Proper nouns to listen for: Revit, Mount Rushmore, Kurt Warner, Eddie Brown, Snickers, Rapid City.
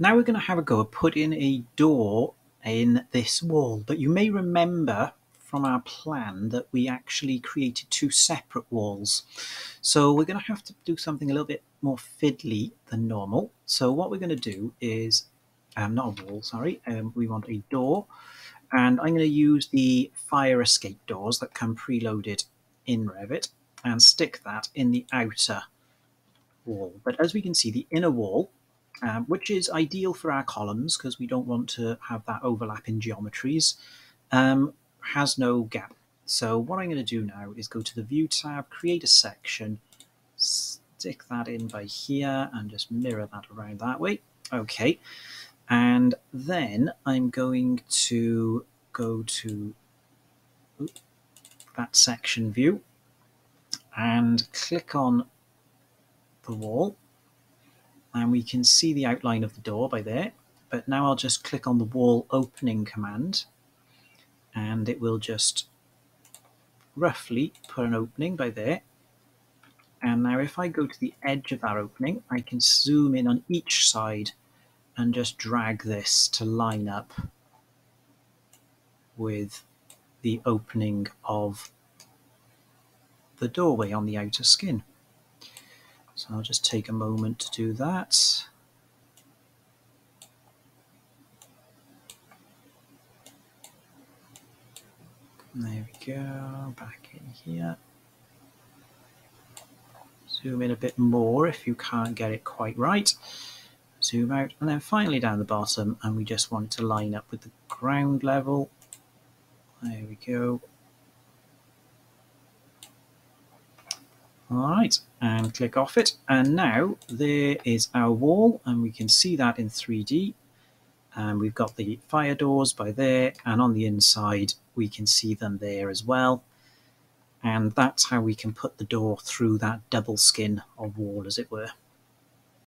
Now we're going to have a go at putting a door in this wall, but you may remember from our plan that we actually created two separate walls. So we're going to have to do something a little bit more fiddly than normal. So what we're going to do is, not a wall, sorry, we want a door, and I'm going to use the fire escape doors that come preloaded in Revit and stick that in the outer wall. But as we can see, the inner wall, which is ideal for our columns because we don't want to have that overlap in geometries, has no gap. So what I'm going to do now is go to the View tab, create a section, stick that in by here and just mirror that around that way. Okay, and then I'm going to go to that section view and click on the wall, and we can see the outline of the door by there. But now I'll just click on the wall opening command, and it will just roughly put an opening by there. And now if I go to the edge of that opening, I can zoom in on each side and just drag this to line up with the opening of the doorway on the outer skin. So I'll just take a moment to do that. There we go, back in here. Zoom in a bit more if you can't get it quite right. Zoom out, and then finally down the bottom, and we just want it to line up with the ground level. There we go. All right, and click off it. And now there is our wall, and we can see that in 3D. And we've got the fire doors by there, and on the inside, we can see them there as well. And that's how we can put the door through that double skin of wall, as it were.